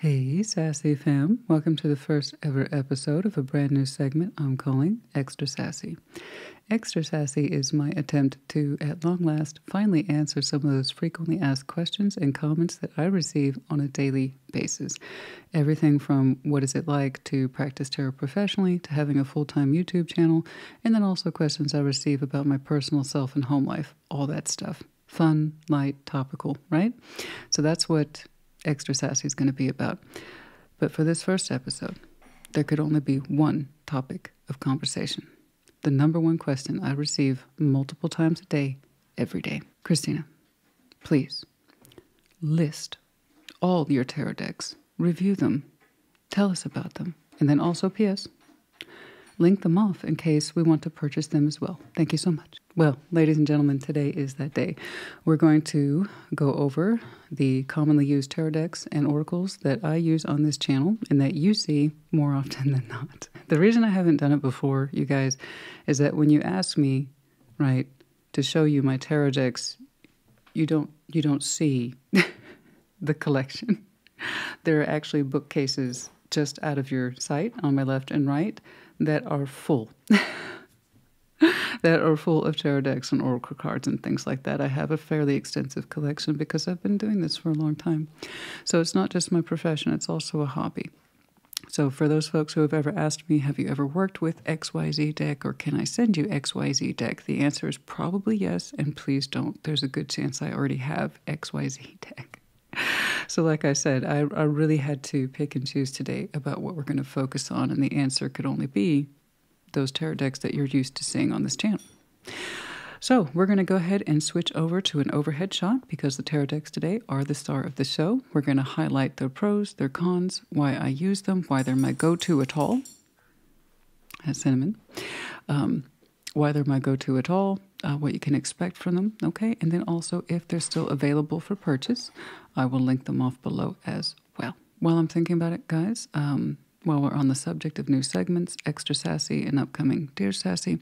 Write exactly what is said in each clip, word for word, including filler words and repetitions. Hey, Sassy fam. Welcome to the first ever episode of a brand new segment I'm calling Extra Sassy. Extra Sassy is my attempt to, at long last, finally answer some of those frequently asked questions and comments that I receive on a daily basis. Everything from what is it like to practice tarot professionally to having a full-time YouTube channel, and then also questions I receive about my personal self and home life, all that stuff. Fun, light, topical, right? So that's what Extra Sassy is going to be about. But for this first episode, there could only be one topic of conversation. The number one question I receive multiple times a day, every day. Christina, please list all your tarot decks, review them, tell us about them, and then also P S link them off in case we want to purchase them as well. Thank you so much. Well, ladies and gentlemen, today is that day. We're going to go over the commonly used tarot decks and oracles that I use on this channel and that you see more often than not. The reason I haven't done it before, you guys, is that when you ask me, right, to show you my tarot decks, you don't, you don't see the collection. There are actually bookcases just out of your sight on my left and right that are full. that are full of tarot decks and oracle cards and things like that. I have a fairly extensive collection because I've been doing this for a long time. So it's not just my profession, it's also a hobby. So for those folks who have ever asked me, have you ever worked with X Y Z deck or can I send you X Y Z deck? The answer is probably yes, and please don't. There's a good chance I already have X Y Z deck. So like I said, I, I really had to pick and choose today about what we're going to focus on, and the answer could only be those tarot decks that you're used to seeing on this channel. So we're going to go ahead and switch over to an overhead shot because the tarot decks today are the star of the show. We're going to highlight their pros, their cons, why I use them, why they're my go-to at all. That's cinnamon. Um, why they're my go-to at all, uh, what you can expect from them, okay? And then also if they're still available for purchase, I will link them off below as well. While I'm thinking about it, guys, um, while we're on the subject of new segments, Extra Sassy and upcoming Dear Sassy,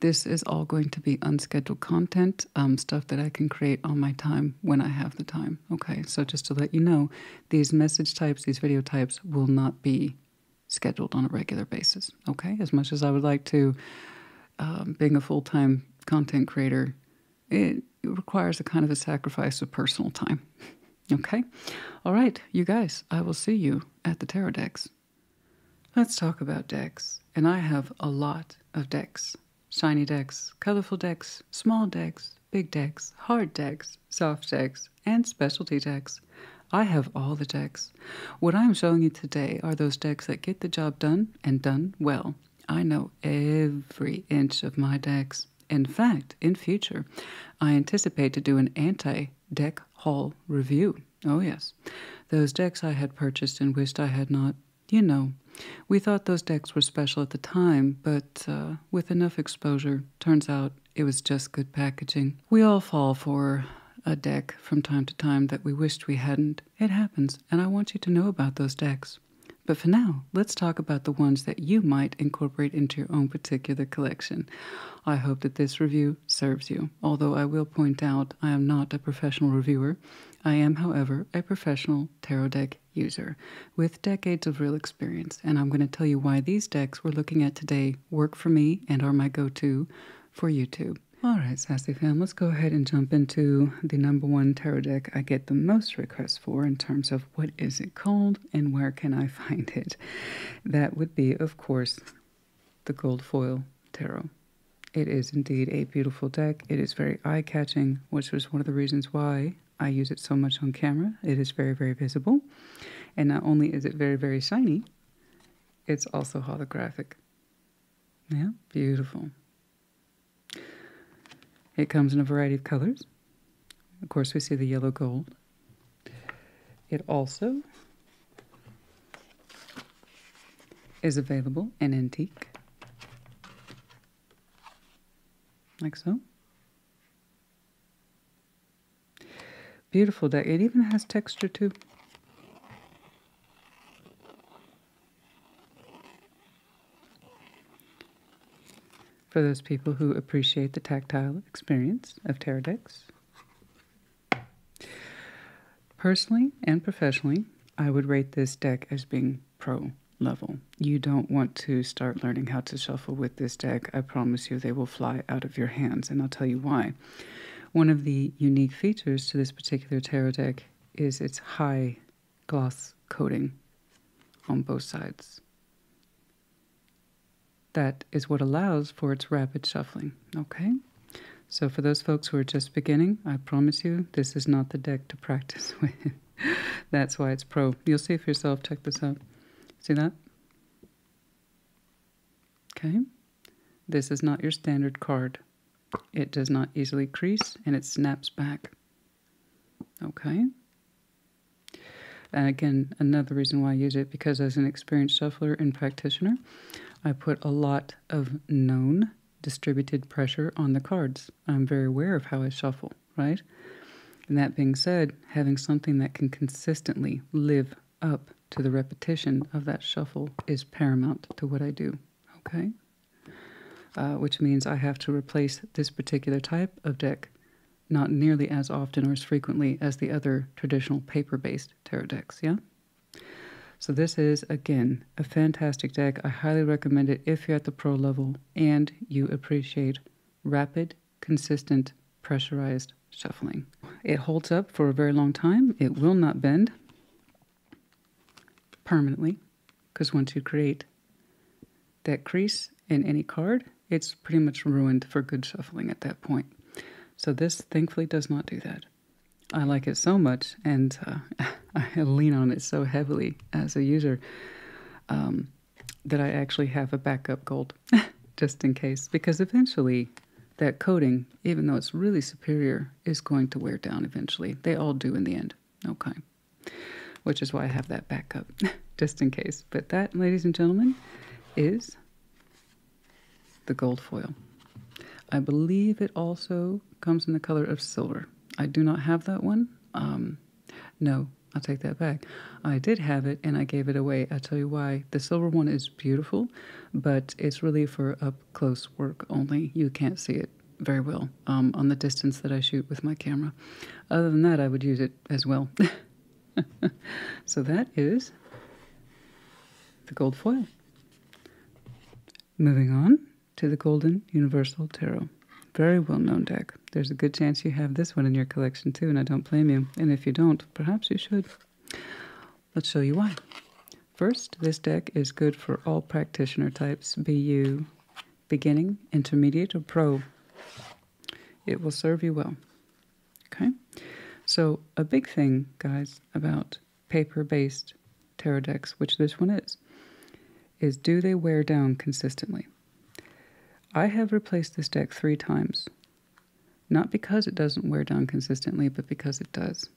this is all going to be unscheduled content, um, stuff that I can create on my time when I have the time, okay? So just to let you know, these message types, these video types will not be scheduled on a regular basis, okay? As much as I would like to. Um, being a full-time content creator, it, it requires a kind of a sacrifice of personal time. Okay? All right, you guys, I will see you at the tarot decks. Let's talk about decks. And I have a lot of decks. Shiny decks, colorful decks, small decks, big decks, hard decks, soft decks, and specialty decks. I have all the decks. What I'm showing you today are those decks that get the job done and done well. I know every inch of my decks. In fact, in future, I anticipate to do an anti-deck haul review. Oh, yes. Those decks I had purchased and wished I had not, you know. We thought those decks were special at the time, but uh, with enough exposure, turns out it was just good packaging. We all fall for a deck from time to time that we wished we hadn't. It happens, and I want you to know about those decks. But for now, let's talk about the ones that you might incorporate into your own particular collection. I hope that this review serves you, although I will point out I am not a professional reviewer. I am, however, a professional tarot deck user with decades of real experience, and I'm going to tell you why these decks we're looking at today work for me and are my go-to for YouTube. All right, Sassy fam, let's go ahead and jump into the number one tarot deck I get the most requests for in terms of what is it called and where can I find it. That would be, of course, the Gold Foil Tarot. It is indeed a beautiful deck. It is very eye-catching, which was one of the reasons why I use it so much on camera. It is very, very visible. And not only is it very, very shiny, it's also holographic. Yeah, beautiful. It comes in a variety of colors. Of course, we see the yellow gold. It also is available in antique, like so. Beautiful deck. It even has texture too. For those people who appreciate the tactile experience of tarot decks. Personally and professionally, I would rate this deck as being pro level. You don't want to start learning how to shuffle with this deck. I promise you they will fly out of your hands, and I'll tell you why. One of the unique features to this particular tarot deck is its high gloss coating on both sides. That is what allows for its rapid shuffling, okay? So for those folks who are just beginning, I promise you, this is not the deck to practice with. That's why it's pro. You'll see for yourself. Check this out. See that? Okay. This is not your standard card. It does not easily crease, and it snaps back. Okay. And again, another reason why I use it, because as an experienced shuffler and practitioner, I put a lot of known distributed pressure on the cards. I'm very aware of how I shuffle, right? And that being said, having something that can consistently live up to the repetition of that shuffle is paramount to what I do, okay? Uh, which means I have to replace this particular type of deck not nearly as often or as frequently as the other traditional paper-based tarot decks, yeah? So this is, again, a fantastic deck. I highly recommend it if you're at the pro level and you appreciate rapid, consistent, pressurized shuffling. It holds up for a very long time. It will not bend permanently, because once you create that crease in any card, it's pretty much ruined for good shuffling at that point. So this thankfully does not do that. I like it so much, and uh, I lean on it so heavily as a user um, that I actually have a backup gold just in case, because eventually that coating, even though it's really superior, is going to wear down eventually. They all do in the end, okay? Which is why I have that backup just in case. But that, ladies and gentlemen, is the gold foil. I believe it also comes in the color of silver. I do not have that one. Um, no, I'll take that back. I did have it, and I gave it away. I'll tell you why. The silver one is beautiful, but it's really for up-close work only. You can't see it very well um, on the distance that I shoot with my camera. Other than that, I would use it as well. So that is the gold foil. Moving on to the Golden Universal Tarot. Very well-known deck. There's a good chance you have this one in your collection too, and I don't blame you. And if you don't, perhaps you should. Let's show you why. First, this deck is good for all practitioner types, be you beginning, intermediate, or pro. It will serve you well. Okay? So a big thing, guys, about paper-based tarot decks, which this one is, is do they wear down consistently? I have replaced this deck three times. Not because it doesn't wear down consistently, but because it does.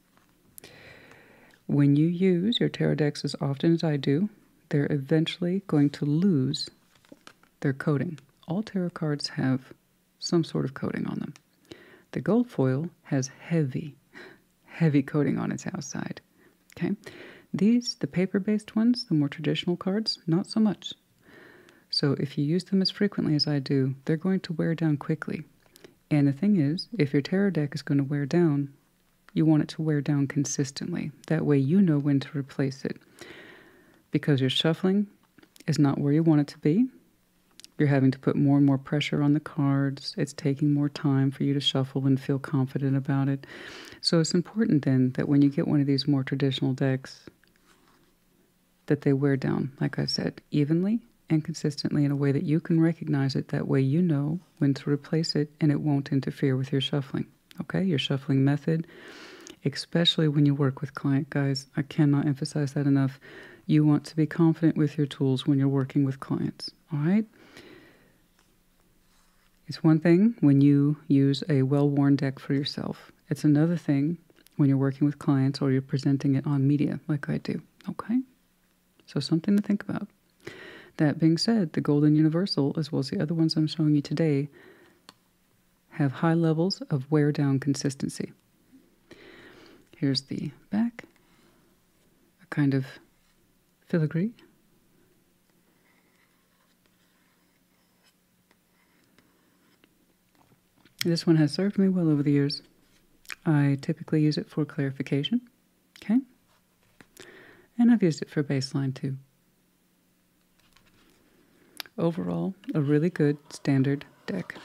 When you use your tarot decks as often as I do, they're eventually going to lose their coating. All tarot cards have some sort of coating on them. The gold foil has heavy, heavy coating on its outside. Okay? These, the paper-based ones, the more traditional cards, not so much. So if you use them as frequently as I do, they're going to wear down quickly. And the thing is, if your tarot deck is going to wear down, you want it to wear down consistently. That way you know when to replace it. Because your shuffling is not where you want it to be. You're having to put more and more pressure on the cards. It's taking more time for you to shuffle and feel confident about it. So it's important then that when you get one of these more traditional decks, that they wear down, like I said, evenly and consistently in a way that you can recognize it. That way you know when to replace it, and it won't interfere with your shuffling, okay? Your shuffling method, especially when you work with client, guys. I cannot emphasize that enough. You want to be confident with your tools when you're working with clients, all right? It's one thing when you use a well-worn deck for yourself. It's another thing when you're working with clients or you're presenting it on media like I do, okay? So something to think about. That being said, the Golden Universal, as well as the other ones I'm showing you today, have high levels of wear-down consistency. Here's the back, a kind of filigree. This one has served me well over the years. I typically use it for clarification, okay? and I've used it for baseline too. Overall, a really good standard deck.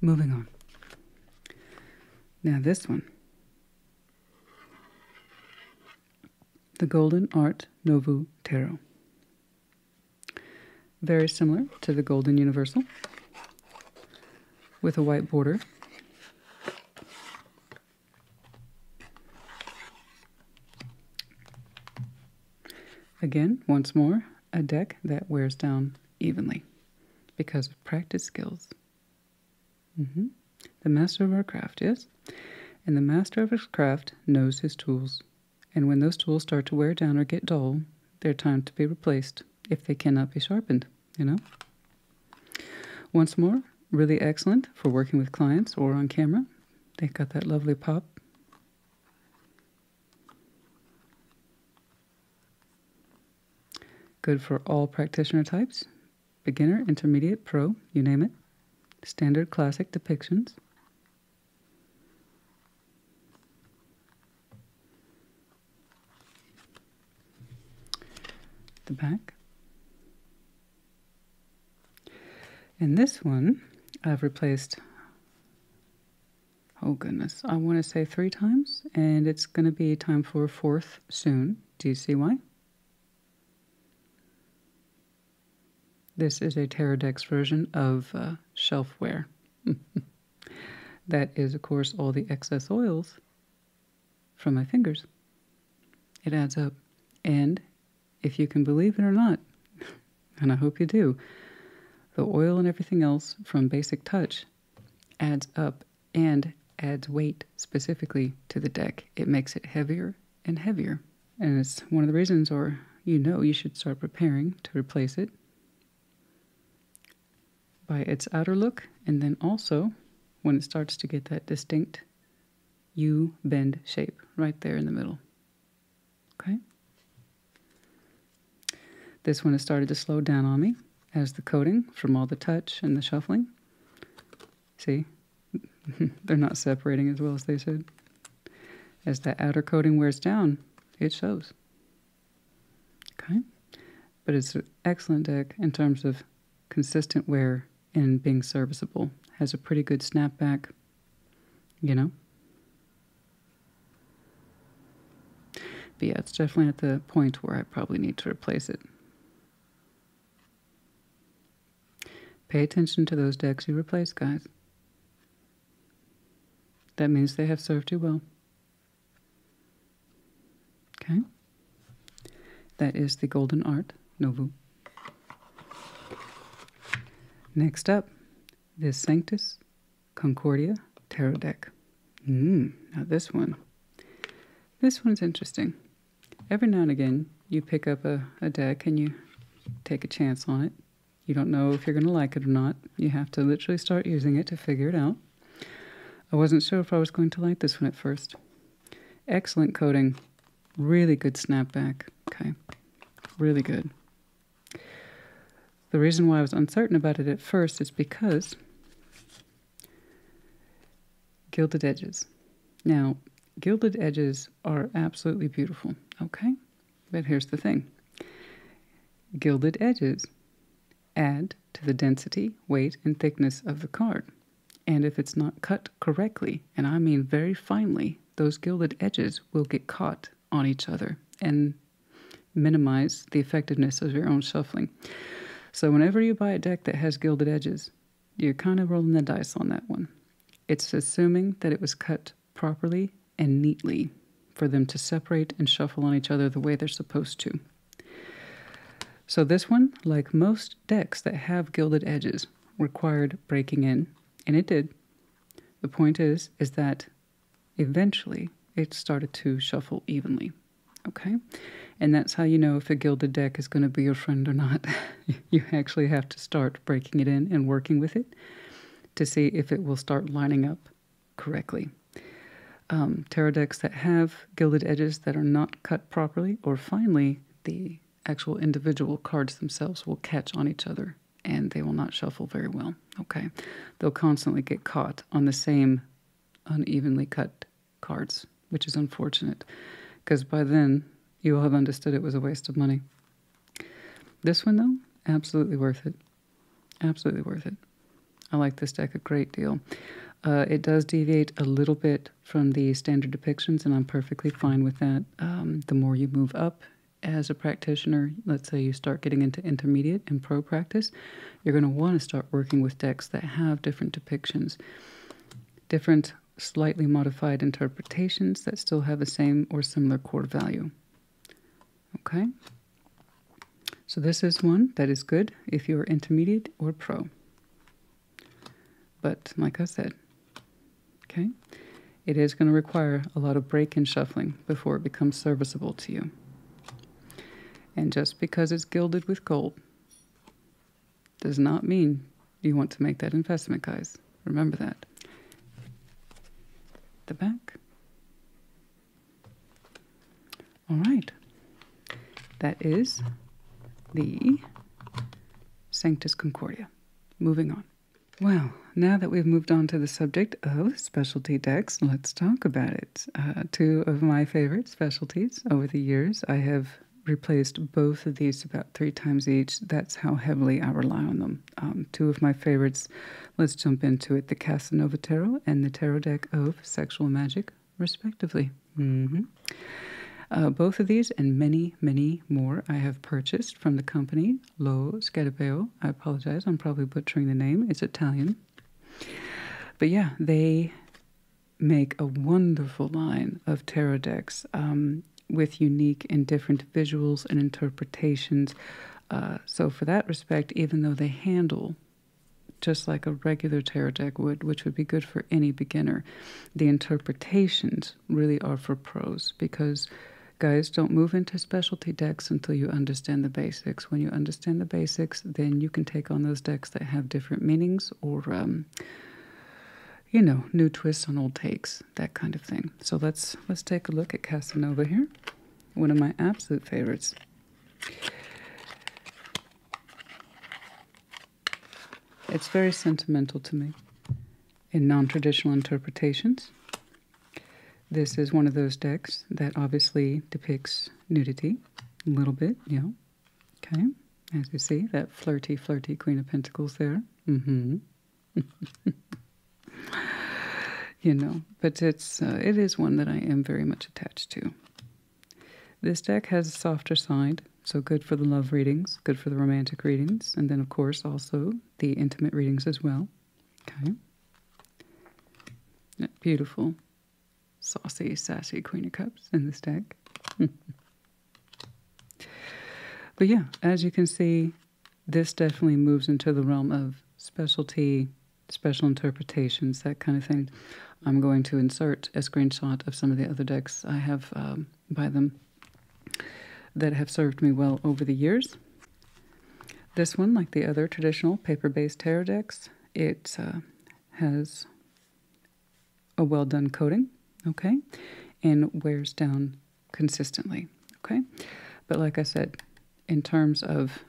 Moving on. Now this one. The Golden Art Nouveau Tarot. Very similar to the Golden Universal, with a white border. Again, once more, a deck that wears down evenly because of practice skills. Mm-hmm. The master of our craft is, and the master of his craft knows his tools. And when those tools start to wear down or get dull, they're time to be replaced if they cannot be sharpened, you know? Once more, really excellent for working with clients or on camera. They've got that lovely pop. Good for all practitioner types, beginner, intermediate, pro, you name it. Standard classic depictions. The back. And this one I've replaced, oh goodness, I want to say three times, and it's going to be time for a fourth soon. Do you see why? This is a Tarot Deck's version of uh, shelfware. That is, of course, all the excess oils from my fingers. It adds up. And if you can believe it or not, and I hope you do, the oil and everything else from Basic Touch adds up and adds weight specifically to the deck. It makes it heavier and heavier. And it's one of the reasons, or you know, you should start preparing to replace it by its outer look, and then also when it starts to get that distinct U-bend shape right there in the middle. Okay? This one has started to slow down on me as the coating from all the touch and the shuffling. See? They're not separating as well as they should. As that outer coating wears down, it shows. Okay? But it's an excellent deck in terms of consistent wear and being serviceable. Has a pretty good snapback, you know? But yeah, it's definitely at the point where I probably need to replace it. Pay attention to those decks you replace, guys. That means they have served you well. Okay? That is the Golden Art Nouveau. Next up, this Sanctus Concordia Tarot deck. Mm, now this one. This one's interesting. Every now and again, you pick up a, a deck and you take a chance on it. You don't know if you're going to like it or not. You have to literally start using it to figure it out. I wasn't sure if I was going to like this one at first. Excellent coating. Really good snapback. Okay. Really good. The reason why I was uncertain about it at first is because gilded edges. Now, gilded edges are absolutely beautiful, okay? But here's the thing. Gilded edges add to the density, weight, and thickness of the card. And if it's not cut correctly, and I mean very finely, those gilded edges will get caught on each other and minimize the effectiveness of your own shuffling. So whenever you buy a deck that has gilded edges, you're kind of rolling the dice on that one. It's assuming that it was cut properly and neatly for them to separate and shuffle on each other the way they're supposed to. So this one, like most decks that have gilded edges, required breaking in, and it did. The point is, is that eventually it started to shuffle evenly. Okay? And that's how you know if a gilded deck is going to be your friend or not. You actually have to start breaking it in and working with it to see if it will start lining up correctly. Um, tarot decks that have gilded edges that are not cut properly or finely, the actual individual cards themselves will catch on each other and they will not shuffle very well. Okay, they'll constantly get caught on the same unevenly cut cards, which is unfortunate. because by then you will have understood it was a waste of money. This one, though, absolutely worth it. Absolutely worth it. I like this deck a great deal. Uh, it does deviate a little bit from the standard depictions, and I'm perfectly fine with that. Um, the more you move up as a practitioner, let's say you start getting into intermediate and pro practice, you're going to want to start working with decks that have different depictions, different slightly modified interpretations that still have the same or similar core value. Okay? So this is one that is good if you're intermediate or pro. But like I said, okay, it is going to require a lot of break and shuffling before it becomes serviceable to you. And just because it's gilded with gold does not mean you want to make that investment, guys. Remember that. The back. All right. That is the Sanctus Concordia. Moving on. Well, now that we've moved on to the subject of specialty decks, let's talk about it. Uh, two of my favorite specialties over the years. I have replaced both of these about three times each. That's how heavily I rely on them. Um, two of my favorites, let's jump into it, the Casanova Tarot and the Tarot Deck of Sexual Magic, respectively. Mm-hmm. Uh, both of these and many, many more I have purchased from the company Lo Scarabeo. I apologize, I'm probably butchering the name. It's Italian. But yeah, they make a wonderful line of tarot decks um, with unique and different visuals and interpretations. Uh, so for that respect, even though they handle just like a regular tarot deck would, which would be good for any beginner, the interpretations really are for pros because... guys, don't move into specialty decks until you understand the basics. When you understand the basics, then you can take on those decks that have different meanings or, um, you know, new twists on old takes, that kind of thing. So let's let's take a look at Casanova here, one of my absolute favorites. It's very sentimental to me in non-traditional interpretations. This is one of those decks that obviously depicts nudity a little bit, you know. Okay, as you see, that flirty, flirty Queen of Pentacles there. Mm-hmm. You know, but it's uh, it is one that I am very much attached to. This deck has a softer side, so good for the love readings, good for the romantic readings, and then, of course, also the intimate readings as well. Okay. Yeah, beautiful. Saucy, sassy Queen of Cups in this deck. But yeah, as you can see, this definitely moves into the realm of specialty, special interpretations, that kind of thing. I'm going to insert a screenshot of some of the other decks I have um, by them that have served me well over the years. This one, like the other traditional paper-based tarot decks, it uh, has a well-done coating. Okay, and wears down consistently, okay? But like I said, in terms of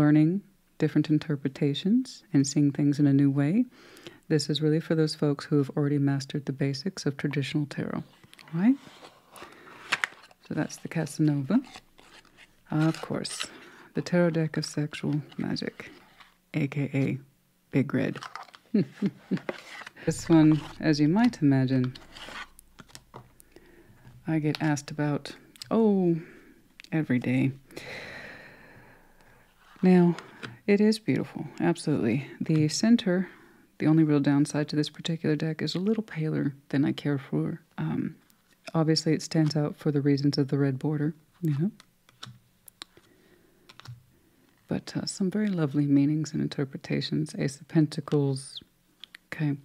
learning different interpretations and seeing things in a new way, this is really for those folks who have already mastered the basics of traditional tarot, all right? So that's the Casanova. Of course, the Tarot Deck of Sexual Magic, a k a. Big Red. This one, as you might imagine, I get asked about, oh, every day. Now, it is beautiful, absolutely. The center, the only real downside to this particular deck is a little paler than I care for. Um, obviously, it stands out for the reasons of the red border, you know. But uh, some very lovely meanings and interpretations. Ace of Pentacles. Okay,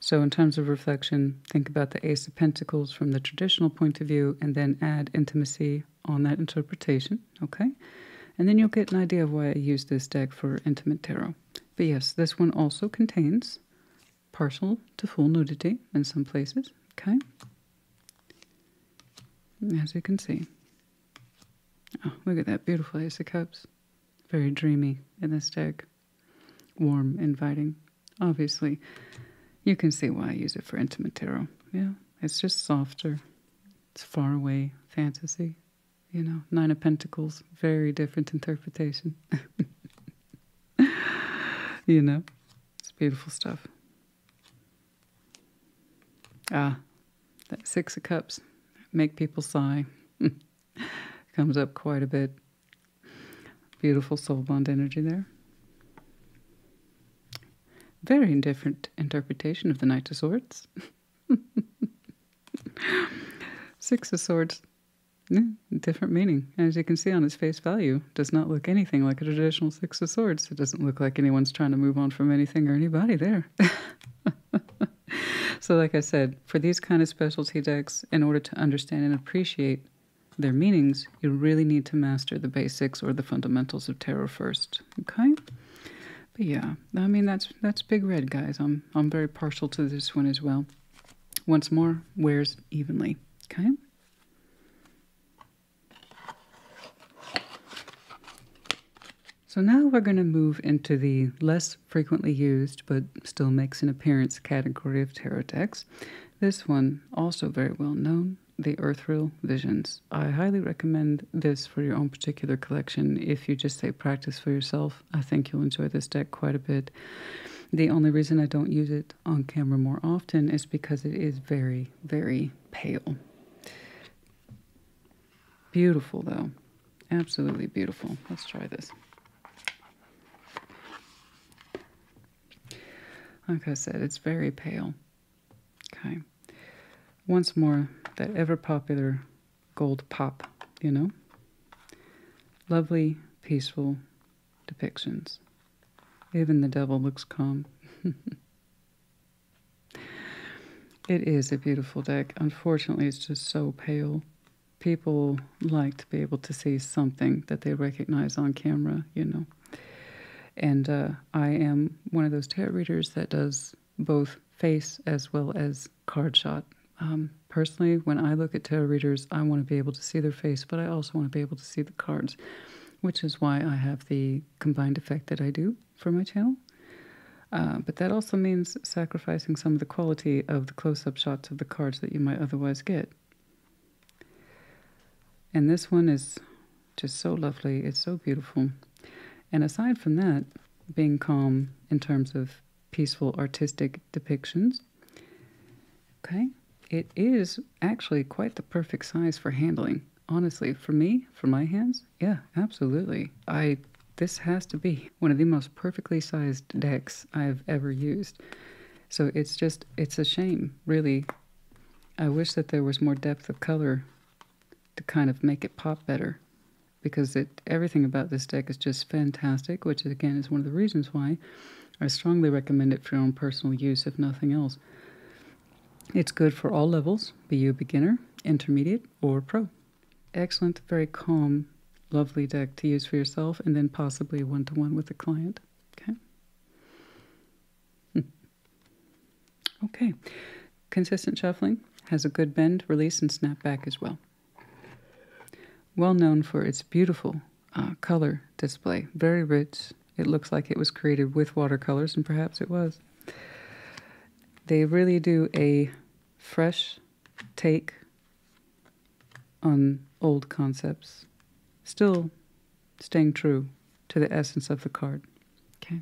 so in terms of reflection, think about the Ace of Pentacles from the traditional point of view and then add intimacy on that interpretation, okay? And then you'll get an idea of why I use this deck for intimate tarot. But yes, this one also contains partial to full nudity in some places, okay? As you can see. Oh, look at that beautiful Ace of Cups. Very dreamy in this deck. Warm, inviting. Obviously, you can see why I use it for intimate tarot. Yeah, it's just softer. It's faraway fantasy, you know. Nine of Pentacles, very different interpretation. You know, it's beautiful stuff. Ah, that Six of Cups, make people sigh. Comes up quite a bit. Beautiful soul bond energy there. Very different interpretation of the Knight of Swords. Six of Swords, yeah, different meaning. As you can see on its face value, does not look anything like a traditional Six of Swords. It doesn't look like anyone's trying to move on from anything or anybody there. So like I said, for these kind of specialty decks, in order to understand and appreciate their meanings, you really need to master the basics or the fundamentals of tarot first, okay? But yeah, I mean, that's that's Big Red, guys. I'm, I'm very partial to this one as well. Once more, wears evenly, okay? So now we're going to move into the less frequently used, but still makes an appearance, category of tarot decks. This one, also very well known, the Ethereal Visions. I highly recommend this for your own particular collection. If you just say practice for yourself, I think you'll enjoy this deck quite a bit. The only reason I don't use it on camera more often is because it is very, very pale. Beautiful, though. Absolutely beautiful. Let's try this. Like I said, it's very pale. Okay. Once more, that ever-popular gold pop, you know? Lovely, peaceful depictions. Even the devil looks calm. It is a beautiful deck. Unfortunately, it's just so pale. People like to be able to see something that they recognize on camera, you know? And uh, I am one of those tarot readers that does both face as well as card shot. Um, personally, when I look at tarot readers, I want to be able to see their face, but I also want to be able to see the cards, which is why I have the combined effect that I do for my channel. Uh, but that also means sacrificing some of the quality of the close-up shots of the cards that you might otherwise get. And this one is just so lovely. It's so beautiful. And aside from that, being calm in terms of peaceful artistic depictions, okay, it is actually quite the perfect size for handling. Honestly, for me, for my hands, yeah, absolutely. I this has to be one of the most perfectly sized decks I've ever used. So it's just, it's a shame, really. I wish that there was more depth of color to kind of make it pop better, because it, everything about this deck is just fantastic, which again is one of the reasons why I strongly recommend it for your own personal use, if nothing else. It's good for all levels, be you beginner, intermediate, or pro. Excellent, very calm, lovely deck to use for yourself, and then possibly one-to-one with a client, okay? Okay, consistent shuffling, has a good bend, release, and snap back as well. Well known for its beautiful uh, color display. Very rich. It looks like it was created with watercolors, and perhaps it was. They really do a fresh take on old concepts, still staying true to the essence of the card. Okay.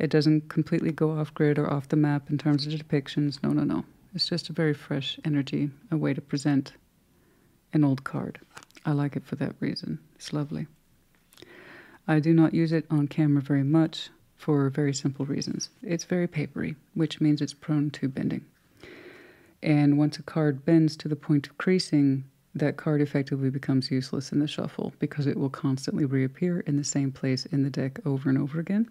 It doesn't completely go off-grid or off the map in terms of depictions. No, no, no. It's just a very fresh energy, a way to present an old card. I like it for that reason. It's lovely. I do not use it on camera very much for very simple reasons. It's very papery, which means it's prone to bending. And once a card bends to the point of creasing, that card effectively becomes useless in the shuffle because it will constantly reappear in the same place in the deck over and over again.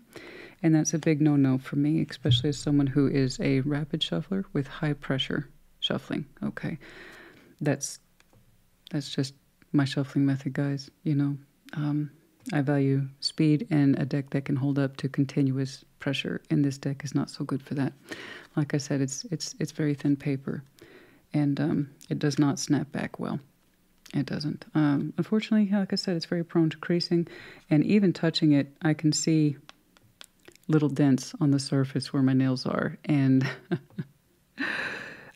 And that's a big no-no for me, especially as someone who is a rapid shuffler with high-pressure shuffling. Okay, that's That's just my shuffling method, guys, you know. Um, I value speed and a deck that can hold up to continuous pressure, and this deck is not so good for that. Like I said, it's it's it's very thin paper, and um, it does not snap back well. It doesn't. Um, unfortunately, like I said, it's very prone to creasing, and even touching it, I can see little dents on the surface where my nails are, and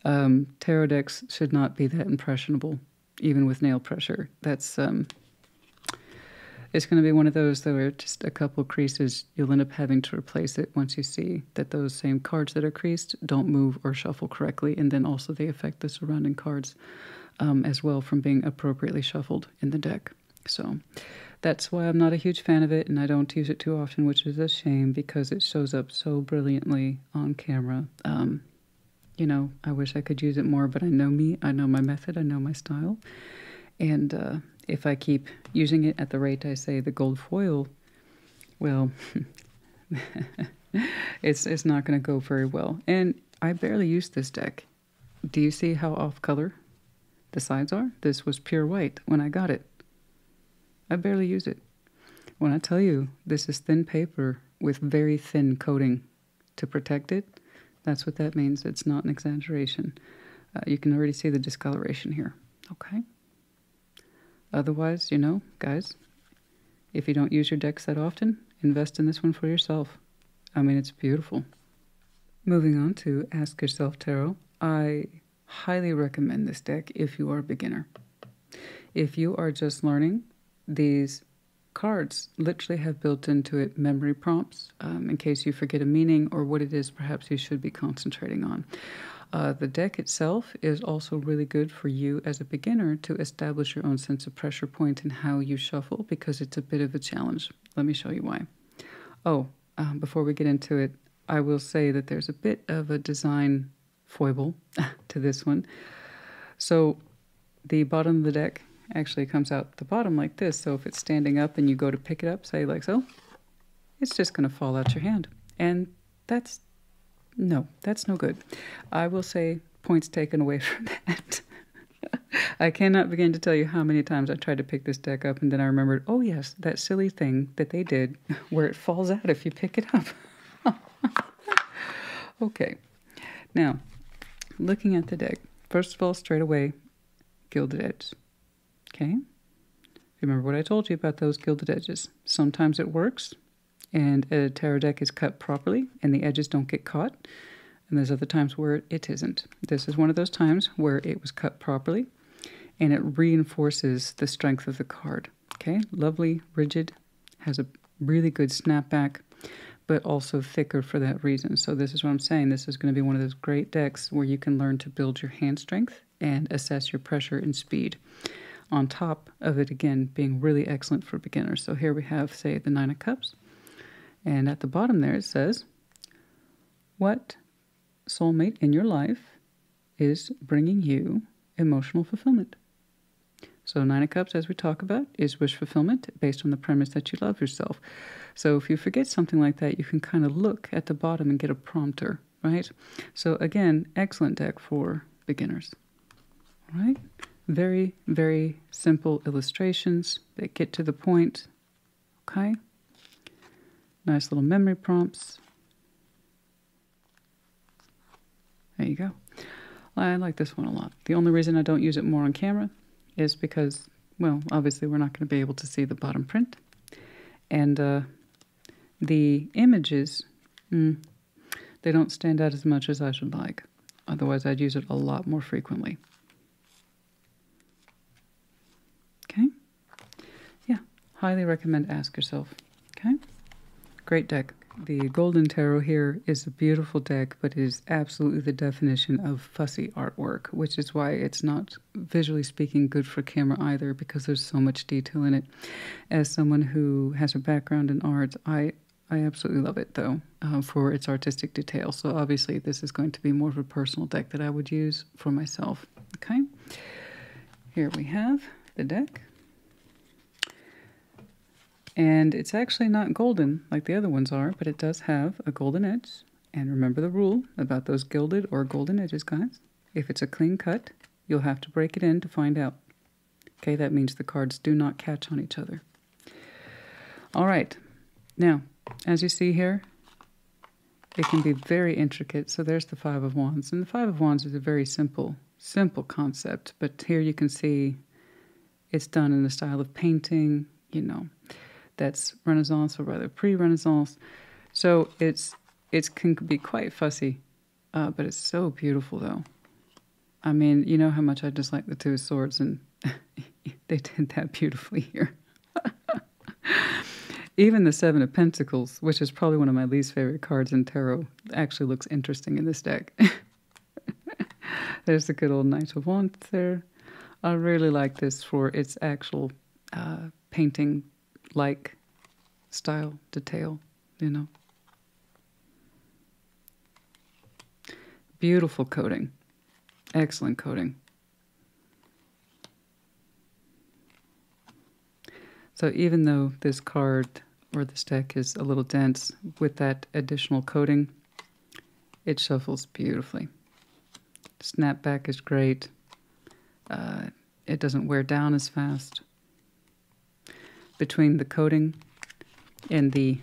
Um, tarot decks should not be that impressionable, even with nail pressure. That's um, it's going to be one of those that are just a couple creases. You'll end up having to replace it once you see that those same cards that are creased don't move or shuffle correctly, and then also they affect the surrounding cards um, as well from being appropriately shuffled in the deck. So that's why I'm not a huge fan of it, and I don't use it too often, which is a shame because it shows up so brilliantly on camera. Um, you know, I wish I could use it more, but I know me, I know my method, I know my style. And uh, if I keep using it at the rate I say the gold foil, well, it's, it's not going to go very well. And I barely use this deck. Do you see how off color the sides are? This was pure white when I got it. I barely use it. When I tell you this is thin paper with very thin coating to protect it, that's what that means. It's not an exaggeration. Uh, you can already see the discoloration here. Okay? Otherwise, you know, guys, if you don't use your decks that often, invest in this one for yourself. I mean, it's beautiful. Moving on to Ask Yourself Tarot. I highly recommend this deck if you are a beginner. If you are just learning, these cards literally have built into it memory prompts um, in case you forget a meaning or what it is perhaps you should be concentrating on. Uh, the deck itself is also really good for you as a beginner to establish your own sense of pressure point and how you shuffle, because it's a bit of a challenge. Let me show you why. Oh, um, before we get into it, I will say that there's a bit of a design foible to this one. So the bottom of the deck actually comes out the bottom like this, so if it's standing up and you go to pick it up, say like so, it's just going to fall out your hand. And that's, no, that's no good. I will say points taken away for that. I cannot begin to tell you how many times I tried to pick this deck up and then I remembered, oh yes, that silly thing that they did where it falls out if you pick it up. Okay, now, looking at the deck, first of all, straight away, gilded edge. Okay, remember what I told you about those gilded edges. Sometimes it works, and a tarot deck is cut properly, and the edges don't get caught, and there's other times where it isn't. This is one of those times where it was cut properly, and it reinforces the strength of the card. Okay, lovely, rigid, has a really good snapback, but also thicker for that reason. So this is what I'm saying. This is going to be one of those great decks where you can learn to build your hand strength and assess your pressure and speed. On top of it, again, being really excellent for beginners. So here we have, say, the Nine of Cups. And at the bottom there it says, what soulmate in your life is bringing you emotional fulfillment? So Nine of Cups, as we talk about, is wish fulfillment based on the premise that you love yourself. So if you forget something like that, you can kind of look at the bottom and get a prompter, right? So again, excellent deck for beginners, all right? Very, very simple illustrations that get to the point, okay? Nice little memory prompts. There you go. I like this one a lot. The only reason I don't use it more on camera is because, well, obviously we're not going to be able to see the bottom print. And uh, the images, mm, they don't stand out as much as I should like. Otherwise, I'd use it a lot more frequently. Highly recommend Ask Yourself. Okay? Great deck. The Golden Tarot here is a beautiful deck, but it is absolutely the definition of fussy artwork, which is why it's not, visually speaking, good for camera either, because there's so much detail in it. As someone who has a background in art, I, I absolutely love it, though, uh, for its artistic detail. So obviously this is going to be more of a personal deck that I would use for myself. Okay? Here we have the deck. And it's actually not golden like the other ones are, but it does have a golden edge. And remember the rule about those gilded or golden edges, guys. If it's a clean cut, you'll have to break it in to find out. Okay, that means the cards do not catch on each other. All right. Now, as you see here, it can be very intricate. So there's the Five of Wands. And the Five of Wands is a very simple, simple concept. But here you can see it's done in the style of painting, you know. That's Renaissance, or rather pre-Renaissance. So it's it can be quite fussy, uh, but it's so beautiful, though. I mean, you know how much I dislike the Two of Swords, and they did that beautifully here. Even the Seven of Pentacles, which is probably one of my least favorite cards in tarot, actually looks interesting in this deck. There's the good old Knight of Wands there. I really like this for its actual uh, painting-like style, detail, you know. Beautiful coating. Excellent coating. So even though this card or this deck is a little dense, with that additional coating, it shuffles beautifully. Snapback is great. Uh, it doesn't wear down as fast. Between the coating and the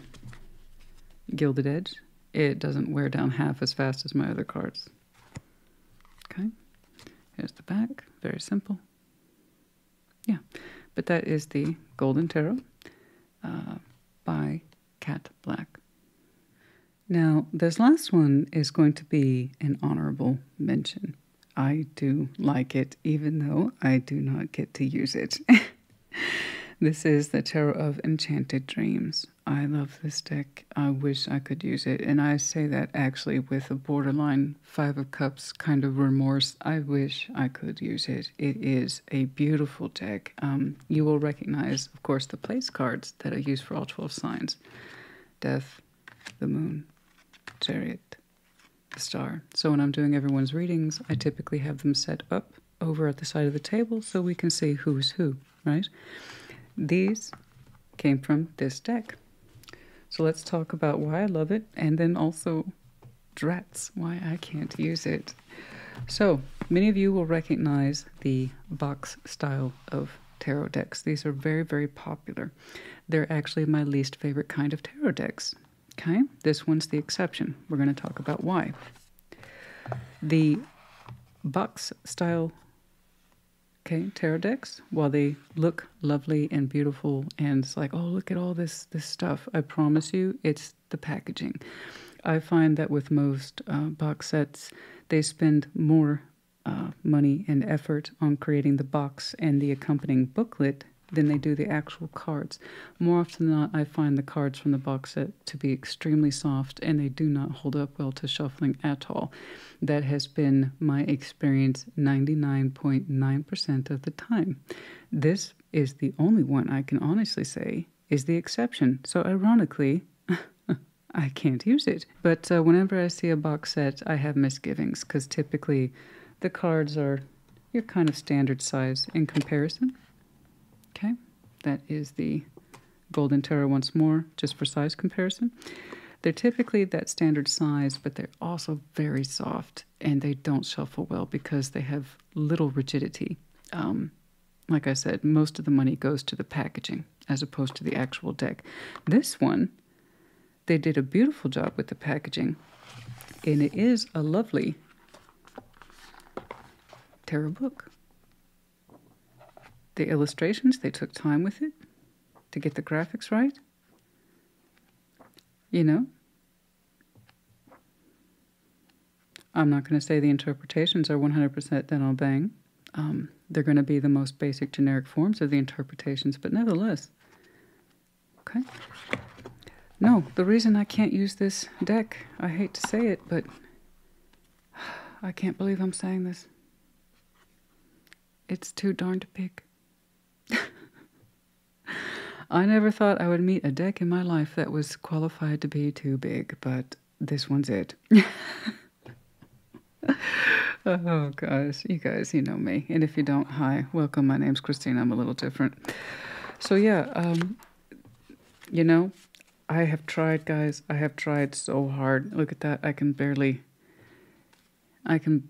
gilded edge, it doesn't wear down half as fast as my other cards. Okay, here's the back. Very simple. Yeah. But that is the Golden Tarot uh, by Kat Black. Now, this last one is going to be an honorable mention. I do like it, even though I do not get to use it. This is the Tarot of Enchanted Dreams. I love this deck. I wish I could use it. And I say that actually with a borderline Five of Cups kind of remorse. I wish I could use it. It is a beautiful deck. Um, you will recognize, of course, the place cards that are used for all twelve signs. Death, the Moon, Chariot, the Star. So when I'm doing everyone's readings, I typically have them set up over at the side of the table so we can see who's who, right? These came from this deck. So let's talk about why I love it, and then also, drats, why I can't use it. So, many of you will recognize the box style of tarot decks. These are very, very popular. They're actually my least favorite kind of tarot decks. Okay? This one's the exception. We're going to talk about why. The box style Okay, tarot decks, while they look lovely and beautiful and it's like, oh, look at all this, this stuff, I promise you, it's the packaging. I find that with most uh, box sets, they spend more uh, money and effort on creating the box and the accompanying booklet than they do the actual cards. More often than not, I find the cards from the box set to be extremely soft, and they do not hold up well to shuffling at all. That has been my experience ninety-nine point nine percent of the time. This is the only one I can honestly say is the exception. So ironically, I can't use it. But uh, whenever I see a box set, I have misgivings, because typically the cards are your kind of standard size in comparison. Okay, that is the Golden Tarot once more, just for size comparison. They're typically that standard size, but they're also very soft, and they don't shuffle well because they have little rigidity. Um, like I said, most of the money goes to the packaging as opposed to the actual deck. This one, they did a beautiful job with the packaging, and it is a lovely tarot book. The illustrations, they took time with it to get the graphics right. You know? I'm not going to say the interpretations are one hundred percent then I'll bang. Um, they're going to be the most basic generic forms of the interpretations, but nevertheless. Okay? No, the reason I can't use this deck, I hate to say it, but I can't believe I'm saying this. It's too darned big. I never thought I would meet a deck in my life that was qualified to be too big, but this one's it. Oh, gosh. You guys, you know me. And if you don't, hi. Welcome. My name's Christine. I'm a little different. So, yeah, um, you know, I have tried, guys. I have tried so hard. Look at that. I can barely... I can...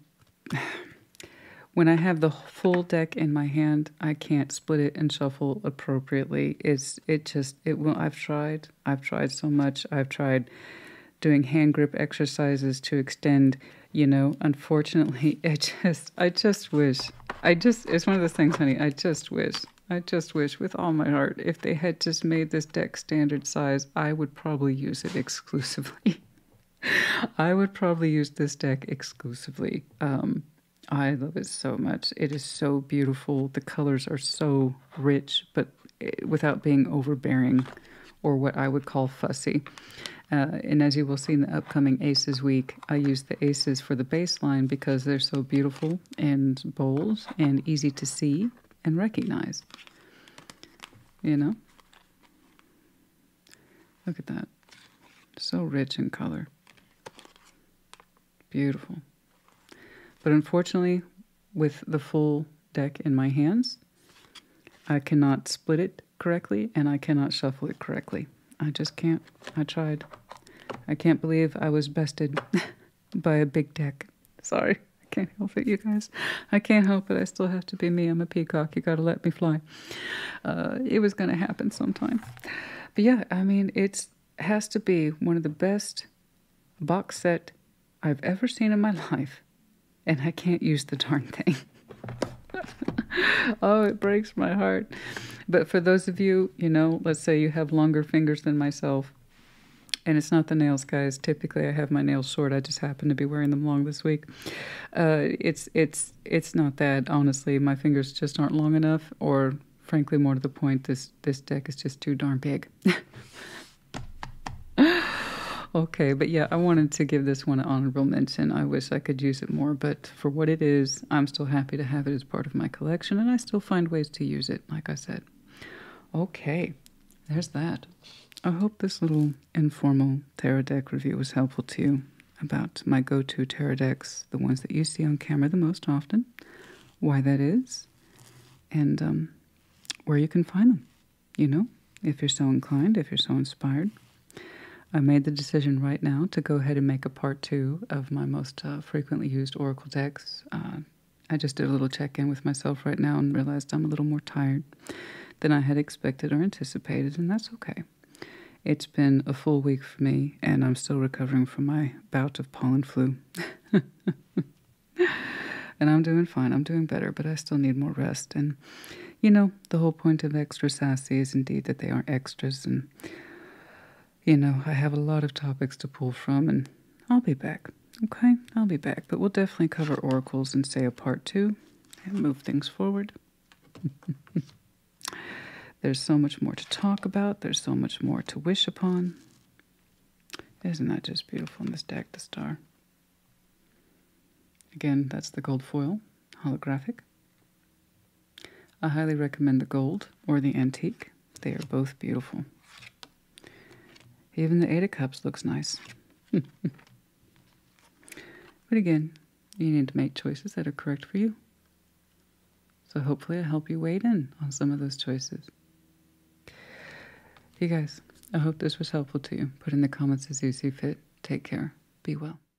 When I have the full deck in my hand, I can't split it and shuffle appropriately. It's, it just, it will, I've tried, I've tried so much. I've tried doing hand grip exercises to extend, you know, unfortunately, I just, I just wish, I just, it's one of those things, honey, I just wish, I just wish with all my heart, if they had just made this deck standard size, I would probably use it exclusively. I would probably use this deck exclusively. Um, I love it so much. It is so beautiful. The colors are so rich, but without being overbearing or what I would call fussy. Uh, and as you will see in the upcoming Aces week, I use the Aces for the baseline because they're so beautiful and bold and easy to see and recognize. You know? Look at that. So rich in color. Beautiful. But unfortunately, with the full deck in my hands, I cannot split it correctly and I cannot shuffle it correctly. I just can't. I tried. I can't believe I was bested by a big deck. Sorry. I can't help it, you guys. I can't help it. I still have to be me. I'm a peacock. You gotta let me fly. Uh, it was gonna happen sometime. But yeah, I mean, it's has to be one of the best box set I've ever seen in my life. And I can't use the darn thing. Oh, it breaks my heart. But for those of you, you know, let's say you have longer fingers than myself, and it's not the nails, guys. Typically, I have my nails short. I just happen to be wearing them long this week. Uh, it's it's it's not that, honestly. My fingers just aren't long enough, or frankly, more to the point, this this deck is just too darn big. Okay, but yeah, I wanted to give this one an honorable mention. I wish I could use it more, but for what it is, I'm still happy to have it as part of my collection, and I still find ways to use it, like I said. Okay, there's that. I hope this little informal tarot deck review was helpful to you about my go-to tarot decks, the ones that you see on camera the most often, why that is, and um, where you can find them, you know, if you're so inclined, if you're so inspired. I made the decision right now to go ahead and make a part two of my most uh, frequently used oracle decks. Uh, I just did a little check-in with myself right now and realized I'm a little more tired than I had expected or anticipated, and that's okay. It's been a full week for me, and I'm still recovering from my bout of pollen flu. And I'm doing fine. I'm doing better, but I still need more rest. And, you know, the whole point of Extra Sassy is indeed that they are extras, and you know, I have a lot of topics to pull from, and I'll be back, okay? I'll be back, but we'll definitely cover oracles and say a part two and move things forward. There's so much more to talk about. There's so much more to wish upon. Isn't that just beautiful in this deck, the star? Again, that's the gold foil, holographic. I highly recommend the gold or the antique. They are both beautiful. Even the Eight of Cups looks nice. But again, you need to make choices that are correct for you. So hopefully I'll help you weigh in on some of those choices. You guys, I hope this was helpful to you. Put in the comments as you see fit. Take care. Be well.